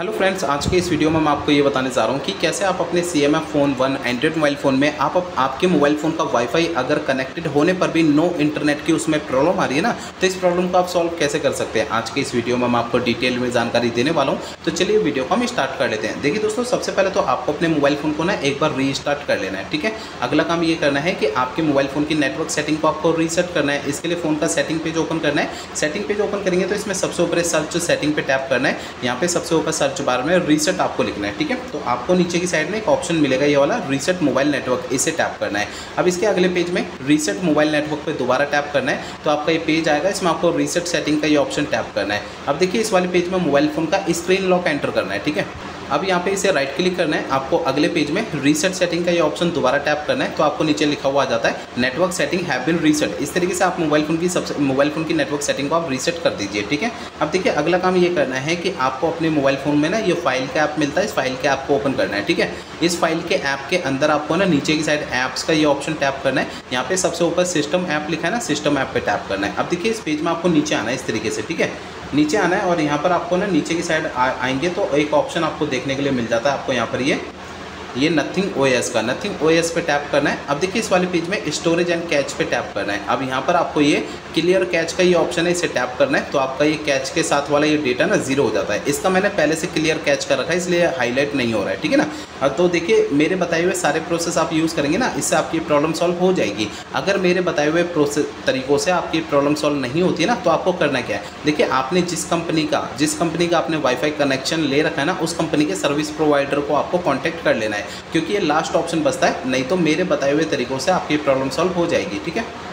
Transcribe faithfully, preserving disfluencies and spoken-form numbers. Hello friends, आज के इस वीडियो में मैं आपको ये बताने जा रहा हूँ कि कैसे आप अपने C M F phone one android mobile phone में आप आपके मोबाइल फ़ोन का वाईफाई अगर कनेक्टेड होने पर भी नो इंटरनेट की उसमें प्रॉब्लम आ रही है ना, तो इस प्रॉब्लम को आप सॉल्व कैसे कर सकते हैं। आज के इस वीडियो में मैं आपको डिटेल में जानकारी देने वाला हूँ, तो चलिए वीडियो को हम स्टार्ट कर लेते हैं। देखिए दोस्तों, सबसे पहले तो आपको अपने मोबाइल फ़ोन को ना एक बार रीस्टार्ट कर लेना है, ठीक है। अगला काम ये करना है कि आपके मोबाइल फ़ोन की नेटवर्क सेटिंग को आपको रीसेट करना है। इसके लिए फ़ोन का सेटिंग पेज ओपन करना है। सेटिंग पेज ओपन करेंगे तो इसमें सबसे ऊपर सर्च सेटिंग पर टैप करना है। यहाँ पर सबसे ऊपर सर्च बार में रीसेट आपको लिखना है, ठीक है। तो आपको नीचे की साइड में एक ऑप्शन मिलेगा, ये वाला रीसेट मोबाइल नेटवर्क, इसे टैप करना है। अब इसके अगले पेज में रीसेट मोबाइल नेटवर्क पे दोबारा टैप करना है, तो आपका ये पेज आएगा। इसमें आपको रीसेट सेटिंग का ये ऑप्शन टैप करना है। अब देखिए, इस वाले पेज में मोबाइल फ़ोन का स्क्रीन लॉक एंटर करना है, ठीक है। अब यहाँ पे इसे राइट क्लिक करना है। आपको अगले पेज में रीसेट सेटिंग का ये ऑप्शन दोबारा टैप करना है, तो आपको नीचे लिखा हुआ आ जाता है network setting have been reset. इस तरीके से आप मोबाइल फ़ोन की सबसे मोबाइल फ़ोन की नेटवर्क सेटिंग को आप रीसेट कर दीजिए, ठीक है। अब देखिए, अगला काम ये करना है कि आपको अपने मोबाइल फ़ोन में ना ये फाइल का ऐप मिलता है, इस फाइल के ऐप को ओपन करना है, ठीक है। इस फाइल के ऐप के अंदर आपको ना नीचे की साइड ऐप्स का ये ऑप्शन टैप करना है। यहाँ पर सबसे ऊपर सिस्टम ऐप लिखा है ना, सिस्टम ऐप पर टैप करना है। अब देखिए, इस पेज में आपको नीचे आना है इस तरीके से, ठीक है। नीचे आना है और यहाँ पर आपको ना नीचे की साइड आएंगे तो एक ऑप्शन आपको देखने के लिए मिल जाता है। आपको यहाँ पर ये ये नथिंग ओएस का नथिंग ओएस पे टैप करना है। अब देखिए, इस वाले पेज में स्टोरेज एंड कैच पे टैप करना है। अब यहाँ पर आपको ये क्लियर कैच का ये ऑप्शन है, इसे टैप करना है, तो आपका ये कैच के साथ वाला ये डेटा ना जीरो हो जाता है। इसका मैंने पहले से क्लियर कैच कर रखा है, इसलिए हाईलाइट नहीं हो रहा है, ठीक है ना। तो देखिए, मेरे बताए हुए सारे प्रोसेस आप यूज़ करेंगे ना, इससे आपकी प्रॉब्लम सॉल्व हो जाएगी। अगर मेरे बताए हुए प्रोसेस तरीक़ों से आपकी प्रॉब्लम सॉल्व नहीं होती है ना, तो आपको करना क्या है। देखिए, आपने जिस कंपनी का जिस कंपनी का आपने वाईफाई कनेक्शन ले रखा है ना, उस कंपनी के सर्विस प्रोवाइडर को आपको कॉन्टैक्ट कर लेना है, क्योंकि ये लास्ट ऑप्शन बचता है। नहीं तो मेरे बताए हुए तरीकों से आपकी प्रॉब्लम सॉल्व हो जाएगी, ठीक है।